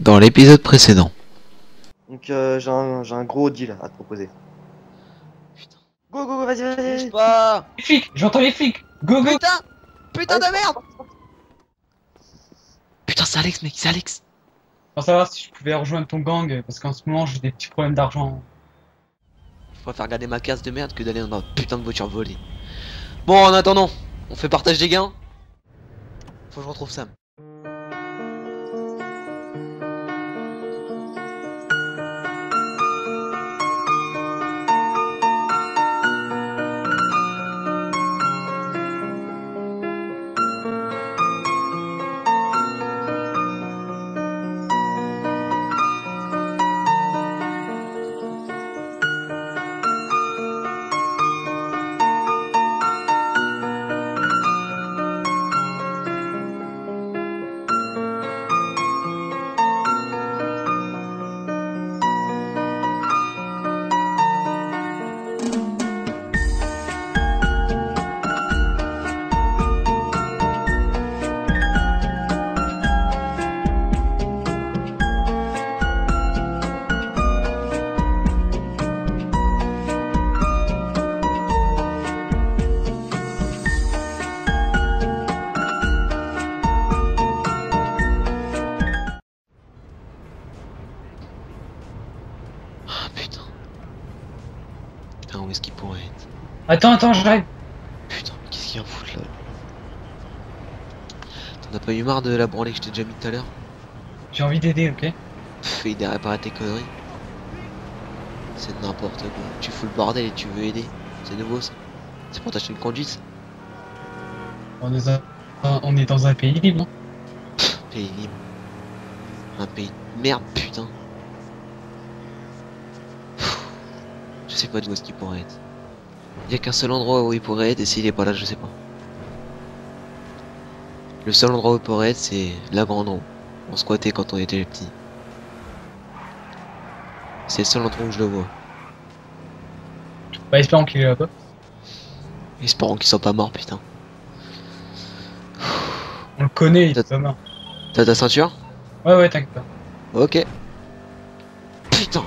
dans l'épisode précédent. Donc j'ai un gros deal à te proposer. Putain. Go go go, vas-y vas-y pas. Les flics, j'entends les flics. Go go. Putain, putain de merde. Putain, c'est Alex mec, c'est Alex. Pour savoir si je pouvais rejoindre ton gang, parce qu'en ce moment j'ai des petits problèmes d'argent. Je préfère garder ma casse de merde que d'aller dans ma putain de voiture volée. Bon, en attendant, on fait partage des gains. Faut que je retrouve Sam. Où est-ce qu'il pourrait être? Attends, attends, j'arrive. Putain, mais qu'est-ce qu'il en fout là? T'en as pas eu marre de la branlée que je t'ai déjà mis tout à l'heure? J'ai envie d'aider, ok? Pff, il a réparé tes conneries. C'est n'importe quoi. Tu fous le bordel et tu veux aider. C'est nouveau ça. C'est pour t'acheter une conduite. On est dans un pays libre. Pff, pays libre. Un pays de merde, putain. Je sais pas d'où est-ce qu'il pourrait être. Il n'y a qu'un seul endroit où il pourrait être, et s'il est pas là, je sais pas. Le seul endroit où il pourrait être, c'est la grande roue. On squattait quand on était petit. C'est le seul endroit où je le vois. Bah, espérons qu'il est là-bas. Espérons qu'ils sont pas morts, putain. On le connaît, il est pas mort. T'as ta ceinture? Ouais, ouais, t'inquiète pas. Ok. Putain!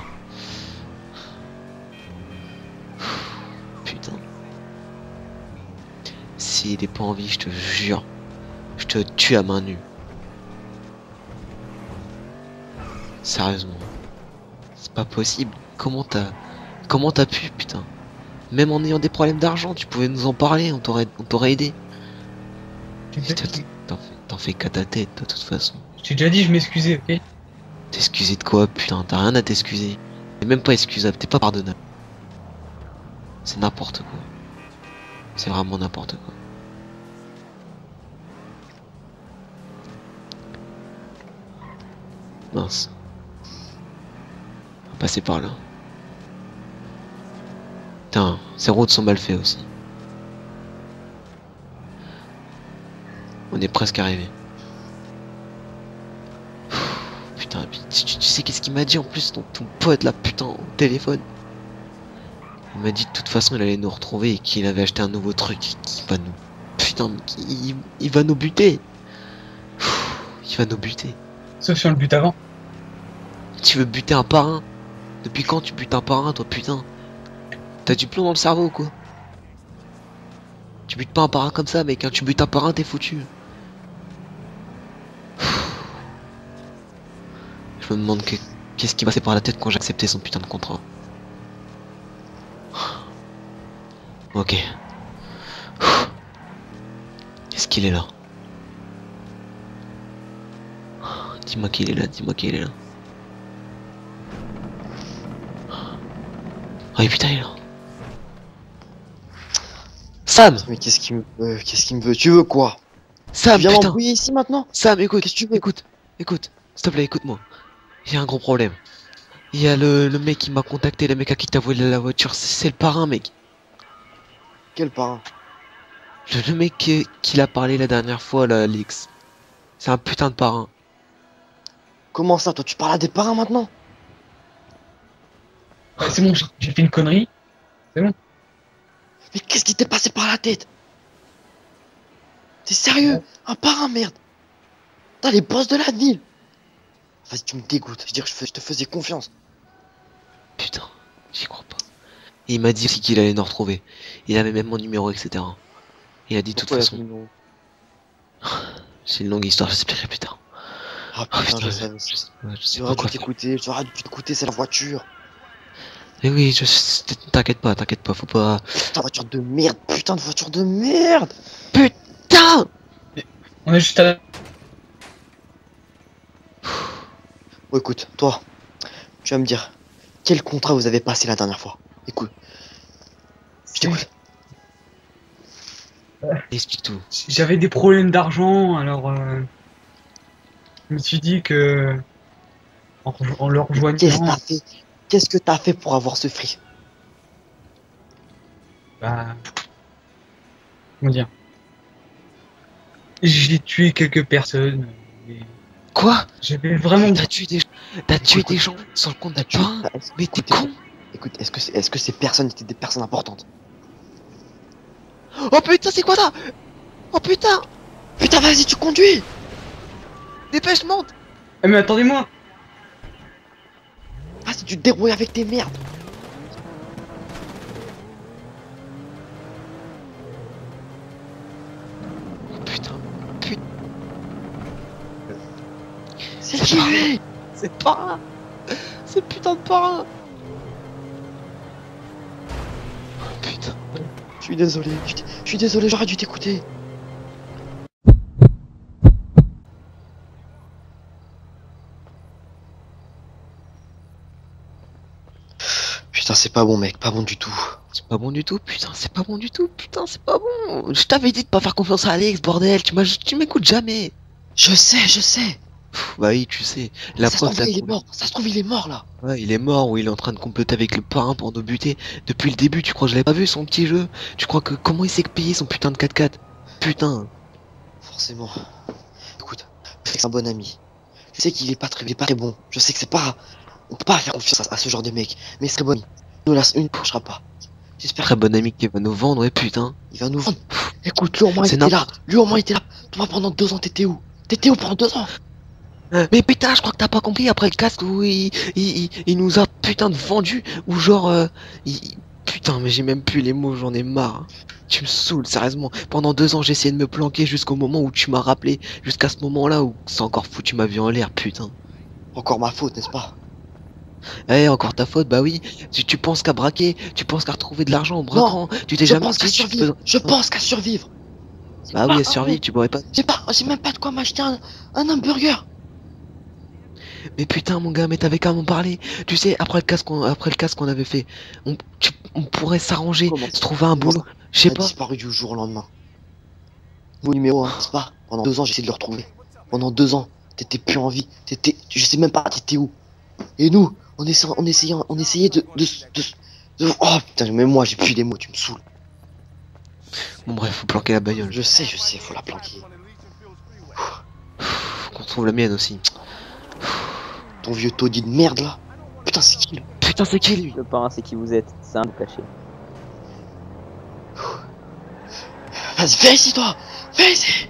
S'il est pas en vie, je te jure, je te tue à main nue. Sérieusement, c'est pas possible. Comment t'as pu, putain? Même en ayant des problèmes d'argent, tu pouvais nous en parler, on t'aurait aidé. T'en fais qu'à ta tête, de toute façon. Je t'ai déjà dit, je m'excusais, ok? T'excuser de quoi, putain? T'as rien à t'excuser. T'es même pas excusable, t'es pas pardonnable. C'est n'importe quoi. C'est vraiment n'importe quoi. Mince. On va passer par là. Putain, ces routes sont mal faites aussi. On est presque arrivé. Putain, tu sais qu'est-ce qu'il m'a dit en plus, ton pote là, putain, au téléphone. Il m'a dit de toute façon il allait nous retrouver et qu'il avait acheté un nouveau truc qui va nous... Putain, il va nous buter. Il va nous buter. Sauf si on le bute avant. Tu veux buter un parrain? Depuis quand tu butes un parrain toi, putain? T'as du plomb dans le cerveau ou quoi? Tu butes pas un parrain comme ça mec, quand tu butes un parrain t'es foutu. Je me demande qu'est-ce qui passait par la tête quand j'ai accepté son putain de contrat. Ok. Est-ce qu'il est là? Dis-moi qu'il est là, dis-moi qu'il est là. Oh putain, il est là. Sam! Mais qu'est-ce qu'il me veut? Tu veux quoi? Sam, viens m'embrouiller ici maintenant? Sam, écoute, qu'est-ce que tu veux? Écoute, s'il te plaît, écoute-moi. Il y a un gros problème. Il y a le mec qui m'a contacté, le mec à qui t'a volé la voiture, c'est le parrain, mec. Quel parrain? Le mec qui l'a parlé la dernière fois, là, Alix. C'est un putain de parrain. Comment ça, toi, tu parles à des parrains maintenant? Ouais, c'est bon, j'ai fait une connerie. C'est bon. Mais qu'est-ce qui t'est passé par la tête? T'es sérieux? Ouais. Un parrain, merde. T'as les boss de la ville. Vas-y, tu me dégoûtes. Je veux dire, je te faisais confiance. Putain, j'y crois pas. Et il m'a dit aussi qu'il allait nous retrouver. Il avait même mon numéro, etc. Il a dit de toute façon. C'est une longue histoire, j'expliquerai plus tard. Ah putain, j'aurais dû t'écouter, j'aurais dû t'écouter, c'est la voiture. Mais oui, t'inquiète pas, faut pas. Putain, voiture de merde, putain de voiture de merde. Putain. On est juste à la... Bon, écoute, toi, tu vas me dire, quel contrat vous avez passé la dernière fois? Écoute, je t'écoute. Explique tout. J'avais des problèmes d'argent, alors je me suis dit que en leur rejoignant... Qu'est-ce que t'as fait pour avoir ce fric? Bah... Comment dire? J'ai tué quelques personnes. Mais... Quoi? J'avais vraiment... T'as tué des gens sans le compte d'un... Mais t'es con. Écoute, est-ce que ces personnes étaient des personnes importantes? Oh putain, c'est quoi ça? Oh putain! Putain, vas-y, tu conduis! Dépêche, monte! Eh mais attendez-moi! Ah, c'est du dérouille avec tes merdes! Oh putain, putain! C'est qui lui? C'est le parrain! C'est putain de parrain! Je suis désolé, j'aurais dû t'écouter. Putain, c'est pas bon, mec, pas bon du tout. C'est pas bon du tout, putain, c'est pas bon du tout, putain, c'est pas bon. Je t'avais dit de pas faire confiance à Alex, bordel, tu m'écoutes jamais. Je sais. Pff, bah oui, tu sais. La preuve, il est mort. Ça se trouve, il est mort là. Ouais, il est mort ou il est en train de comploter avec le parrain pour nous buter. Depuis le début, tu crois que je l'ai pas vu son petit jeu? Tu crois que comment il s'est payé son putain de 4x4? Putain. Forcément. Écoute, c'est un bon ami. Je sais qu'il est pas très bon. Je sais que c'est pas... On peut pas faire confiance à ce genre de mec. Mais c'est très bon. Nous laisse une couchera pas. J'espère. Très bon ami qui va nous vendre, ouais putain. Il va nous vendre. Écoute, lui au moins il était là. Toi pendant 2 ans, t'étais où? Pendant 2 ans? Mais putain, je crois que t'as pas compris après le casque où il nous a putain de vendu ou genre putain, mais j'ai même plus les mots, j'en ai marre. Tu me saoules sérieusement. Pendant 2 ans, j'ai essayé de me planquer jusqu'au moment où tu m'as rappelé, jusqu'à ce moment-là où c'est encore foutu ma vie en l'air, putain. Encore ma faute, n'est-ce pas? Eh, encore ta faute, bah oui. Tu penses qu'à braquer, tu penses qu'à retrouver de l'argent en braquant, tu t'es jamais survivre. Je pense qu'à survivre. Bah oui, à survivre, tu pourrais pas. J'ai même pas de quoi m'acheter un hamburger. Mais putain mon gars, mais t'avais qu'à m'en parler. Tu sais, après le casque qu'on avait fait, on pourrait s'arranger, se trouver un boulot. Je sais pas. Disparu du jour au lendemain. Mon numéro 1, c'est pas. Pendant 2 ans, j'essaie de le retrouver. Pendant 2 ans, t'étais plus en vie. Je sais même pas, t'étais où. Et nous, on essayait de... Oh putain, mais moi j'ai plus les mots, tu me saoules. Bon bref, faut planquer la bagnole. Je sais, faut la planquer. Qu'on trouve la mienne aussi. Ton vieux taudis de merde là. Putain, c'est qui lui? Putain, c'est qui lui? Le parrain, c'est qui vous êtes? C'est un peu caché. Vas-y, fais ici toi. Vas-y,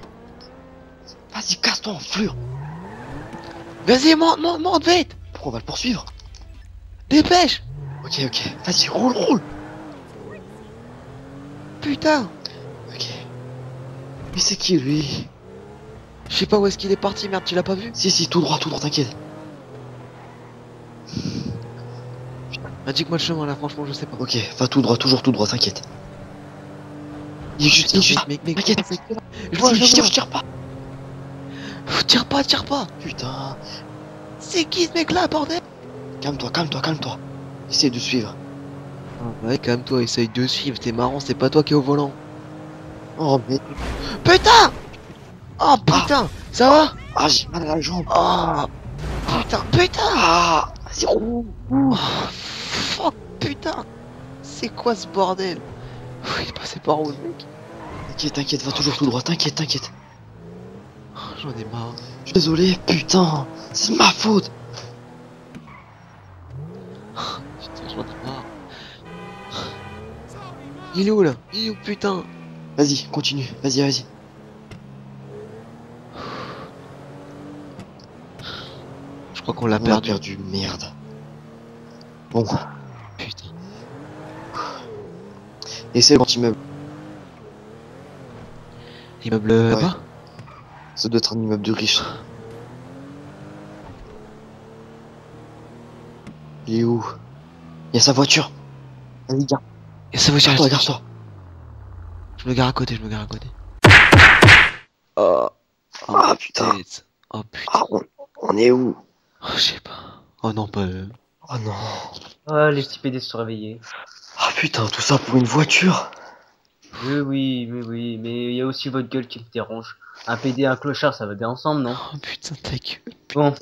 casse-toi en flure. Vas-y, monte vite. Pourquoi on va le poursuivre? Dépêche. Ok, vas-y, roule. Putain. Ok. Mais c'est qui lui? Je sais pas où est-ce qu'il est parti, merde, tu l'as pas vu? Si, tout droit, t'inquiète. Indique-moi le chemin là, franchement, je sais pas. Ok, va toujours tout droit, t'inquiète. Il est juste, mec, t'inquiète. Je tire pas. Tire pas. Putain. C'est qui ce mec là, bordel? Calme-toi. Essaye de suivre. Ah, ouais, calme-toi, essaye de suivre. T'es marrant, c'est pas toi qui est au volant. Oh, mais. Putain! Oh, putain! Ah. Ça va? Ah, j'ai mal à la jambe. Oh. Putain! Ah, c'est roux. Oh. Oh putain, c'est quoi ce bordel? Il est passé par où le mec? T'inquiète, va toujours tout droit, t'inquiète. Oh, j'en ai marre. Je suis désolé, putain, c'est ma faute. Oh, putain, j'en ai marre. Il est où là? Putain. Vas-y, continue, vas-y. Je Je crois qu'on l'a perdu. Merde. Bon. Putain. Et c'est bon, immeuble. Immeuble là-bas ? Ça doit être un immeuble de riche. Il est où? Il y a sa voiture. Allez, gars. Il y a sa voiture. Attends, regarde-toi. Je me gare à côté, Oh, oh putain. Oh putain. Oh, on est où? Oh, je sais pas. Oh non, pas eux. Oh non. Oh, les petits PD se sont réveillés. Ah oh, putain, tout ça pour une voiture? Oui, oui, oui, oui. Mais il y a aussi votre gueule qui me dérange. Un PD, un clochard, ça va bien ensemble, non? Oh putain, ta gueule. Bon.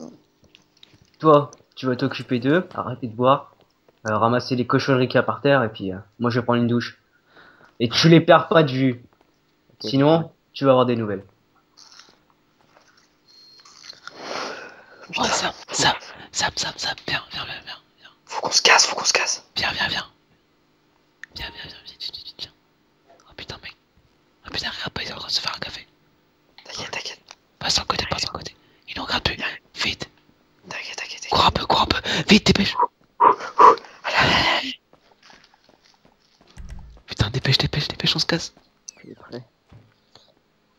Toi, tu vas t'occuper d'eux. Arrêtez de boire. Ramasser les cochonneries qu'il y a par terre. Et puis, moi, je vais prendre une douche. Et tu les perds pas de vue. Okay. Sinon, tu vas avoir des nouvelles. Putain. Oh, Sam, viens. Faut qu'on se casse. Viens, vite. Oh putain, mec. Oh putain, regarde pas, ils sont en train de se faire un café. T'inquiète. Passe à côté. Ils nous regardent plus. Vite. T'inquiète. Cours un peu. Vite, dépêche. Allez. Putain, dépêche, on se casse. Il est prêt.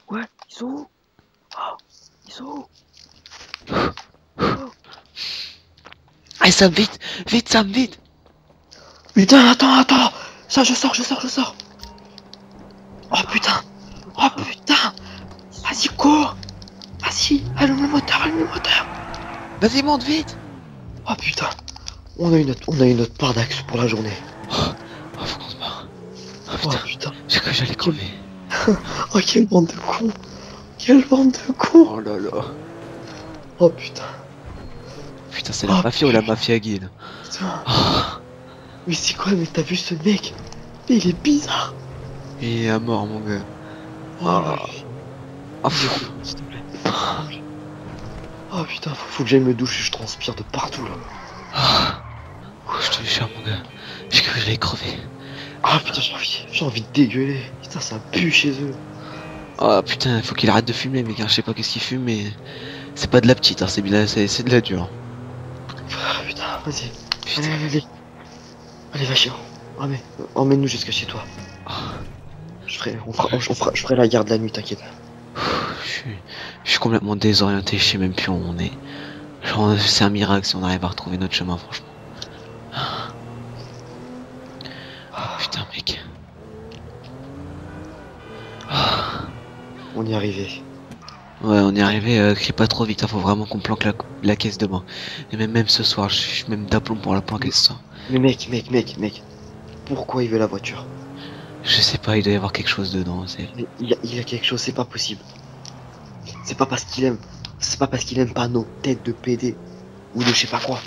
Ouais, ils sont où? Allez, Sam, vite. Putain, attends. Ça, je sors. Oh putain. Vas-y, cours. Vas-y, allume le moteur. Vas-y, monte vite. Oh putain. On a eu notre part d'axe pour la journée. Oh, faut qu'on se barre. Oh putain. J'ai cru que j'allais crever. Oh, quelle bande de cons. Oh là là. Oh putain. Putain, c'est la mafia ou la mafia guide. Putain. Oh. Mais c'est quoi, mais t'as vu ce mec? Mais il est bizarre. Il est à mort, mon gars. Oh putain, faut que j'aille me doucher, je transpire de partout là. Oh, je te jure, mon gars. J'ai cru que j'allais crever. Ah putain, j'ai envie de dégueuler. Putain, ça pue chez eux. Oh putain, faut qu'il arrête de fumer, mec. Je sais pas qu'est-ce qu'il fume, mais c'est pas de la petite, hein. C'est de la dure. Ah putain, vas-y. Allez, va chier. Emmène-nous jusqu'à chez toi. Je ferai la garde la nuit, t'inquiète. Je suis complètement désorienté, je sais même plus où on est. Genre, c'est un miracle si on arrive à retrouver notre chemin, franchement. Oh, putain, mec. On y est arrivé. Ouais, on est arrivé, crie pas trop vite, hein, faut vraiment qu'on planque la caisse demain. Et même ce soir, je suis même d'aplomb pour la planquer ce soir. Mais mec, pourquoi il veut la voiture? Je sais pas, il doit y avoir quelque chose dedans. Il y a quelque chose, c'est pas possible. C'est pas parce qu'il aime. C'est pas parce qu'il aime pas nos têtes de PD ou de je sais pas quoi.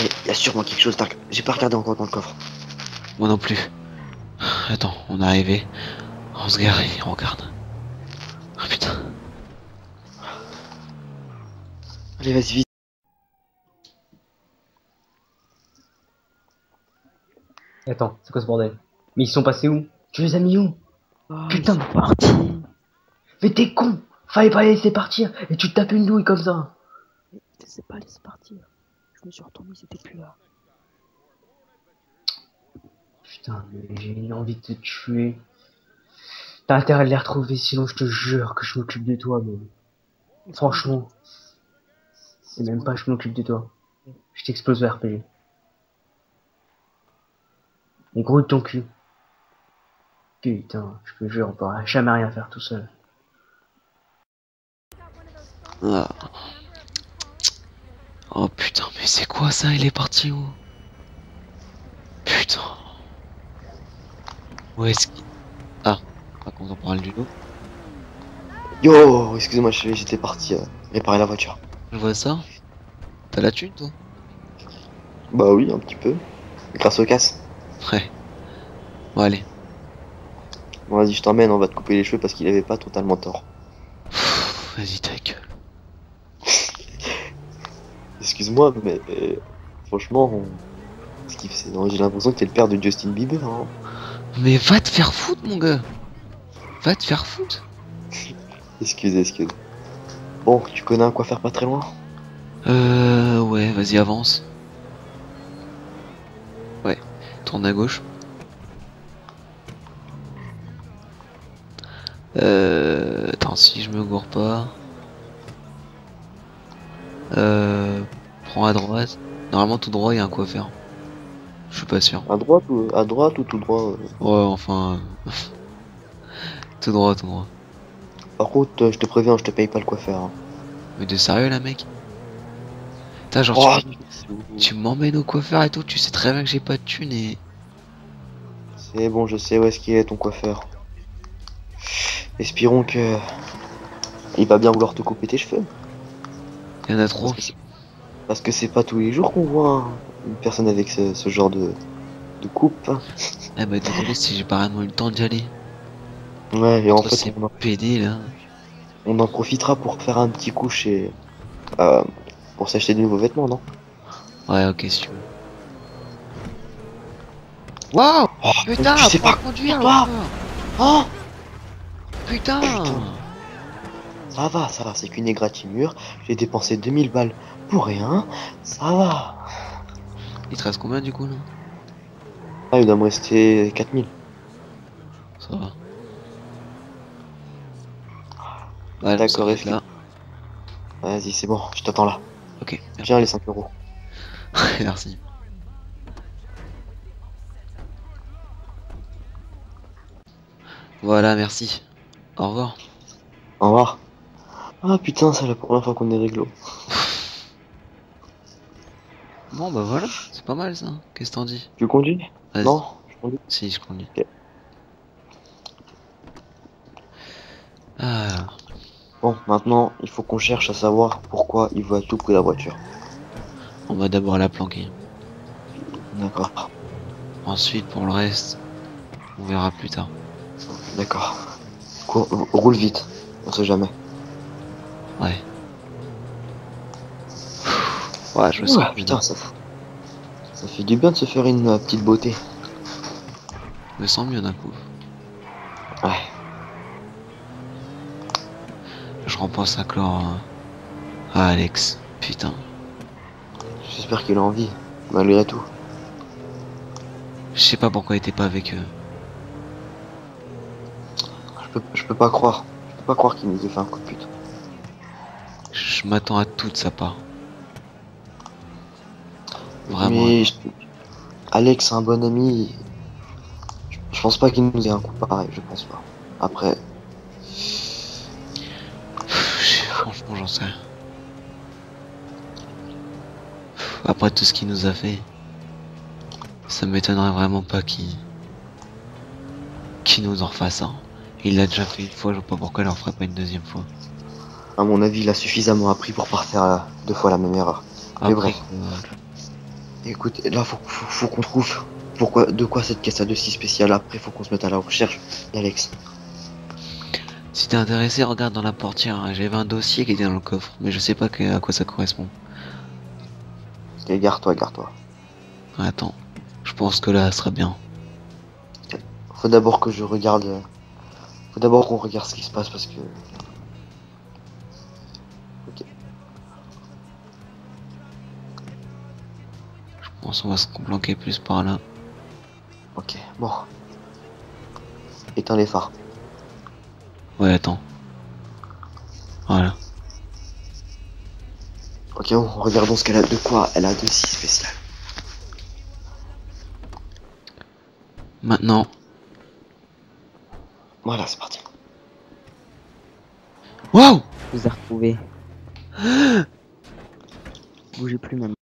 Mais il y a sûrement quelque chose. J'ai pas regardé encore dans le coffre. Moi non plus. Attends, on est arrivé. On se gare, on regarde. Ah putain. Allez, vas-y, vite. Attends, c'est quoi ce bordel? Mais ils sont passés où? Tu les as mis où? Putain, ils sont partis. Mais t'es con. Fallait pas les laisser partir. Et tu te tapes une douille comme ça. Je sais pas laisser partir. Je me suis retourné, ils étaient plus là. Putain, j'ai une envie de te tuer. T'as intérêt à les retrouver, sinon je te jure que je m'occupe de toi, mais... Franchement... C'est même pas je m'occupe de toi. Je t'explose le RPG. Mais gros de ton cul. Putain, je te jure, on pourra jamais rien faire tout seul. Oh, oh putain, mais c'est quoi ça? Il est parti où? Putain. Où est-ce qu'il... Ah, pas qu'on en parle du tout. Yo, excusez-moi, j'étais parti réparer la voiture. Je vois ça. T'as la thune, toi? Bah oui, un petit peu. Grâce aux casses. Ouais. Bon, allez. Bon, vas-y, je t'emmène, on va te couper les cheveux parce qu'il avait pas totalement tort. Vas-y, ta gueule. Excuse-moi, mais franchement, j'ai l'impression que t'es le père de Justin Bieber. Hein. Mais va te faire foutre, mon gars. Va te faire foutre. Excuse. Bon, tu connais un coiffeur pas très loin? Ouais. vas-y avance. Ouais, tourne à gauche. Attends, si je me gourre pas. Prends à droite. Normalement tout droit, il y a un quoi faire. Je suis pas sûr. À droite ou tout droit? Ouais, enfin... tout droit, tout droit. Par contre, je te préviens, je te paye pas le coiffeur. Hein. Mais t'es sérieux là, mec? Putain, genre, oh, tu m'emmènes au coiffeur et tout, tu sais très bien que j'ai pas de thune et... C'est bon, je sais où est-ce qu'il est ton coiffeur. Espérons que... il va bien vouloir te couper tes cheveux. Il y en a trop. Parce que c'est pas tous les jours qu'on voit une personne avec ce genre de coupe. Eh bah désolé si j'ai pas vraiment eu le temps d'y aller. Ouais, et en fait, c'est pédé là. On en profitera pour faire un petit coup chez... pour s'acheter de nouveaux vêtements, non? Ouais, ok, si tu veux. Waouh! Putain, tu sais pas conduire là! Oh! Putain! Ça va, c'est qu'une égratignure. J'ai dépensé 2000 balles pour rien. Ça va. Il te reste combien du coup là? Ah, il doit me rester 4000. Ça va. Ouais, d'accord, là. Vas-y, c'est bon, je t'attends là. Ok. Viens, les 5 euros. Merci. Voilà, merci. Au revoir. Au revoir. Ah putain, c'est la première fois qu'on est réglo. Bon, bah voilà, c'est pas mal ça. Qu'est-ce que t'en dis? Tu conduis? Non, je conduis. Si, je conduis. Okay. Ah. Bon, maintenant, il faut qu'on cherche à savoir pourquoi il veut à tout prix la voiture. On va d'abord la planquer. D'accord. Ensuite, pour le reste, on verra plus tard. D'accord. Roule vite, on sait jamais. Ouais. Ouais, je me sens putain, ça fait du bien de se faire une petite beauté. Je me sens mieux d'un coup. Ouais. Je repense à Clore, à Alex, putain. J'espère qu'il a envie, malgré tout. Je sais pas pourquoi il était pas avec eux. Je peux pas croire. Je peux pas croire qu'il nous ait fait un coup de pute. Je m'attends à tout de sa part. Vraiment. Mais Alex, un bon ami. Je pense pas qu'il nous ait un coup pareil, je pense pas. Après... franchement, j'en sais. Après tout ce qu'il nous a fait, ça m'étonnerait vraiment pas qu'il nous en refasse un. Il l'a déjà fait une fois, je vois pas pourquoi il en ferait pas une deuxième fois. À mon avis, il a suffisamment appris pour pas faire deux fois la même erreur. Mais bref. Écoute, là faut qu'on trouve pourquoi, de quoi cette caisse à deux si spéciale. Après faut qu'on se mette à la recherche d'Alex. Si t'es intéressé, regarde dans la portière, hein. J'avais un dossier qui était dans le coffre, mais je sais pas à quoi ça correspond. Et garde-toi. Attends, je pense que là, ça sera bien. Faut d'abord que je regarde... faut d'abord qu'on regarde ce qui se passe, parce que... ok. Je pense qu'on va se planquer plus par là. Ok, bon. Éteins les phares. Ouais, attends. Voilà. Ok, bon, regardons ce qu'elle a de quoi. Elle a de si spécial. Maintenant. Voilà, c'est parti. Wow! Je vous ai retrouvé. Bougez plus même.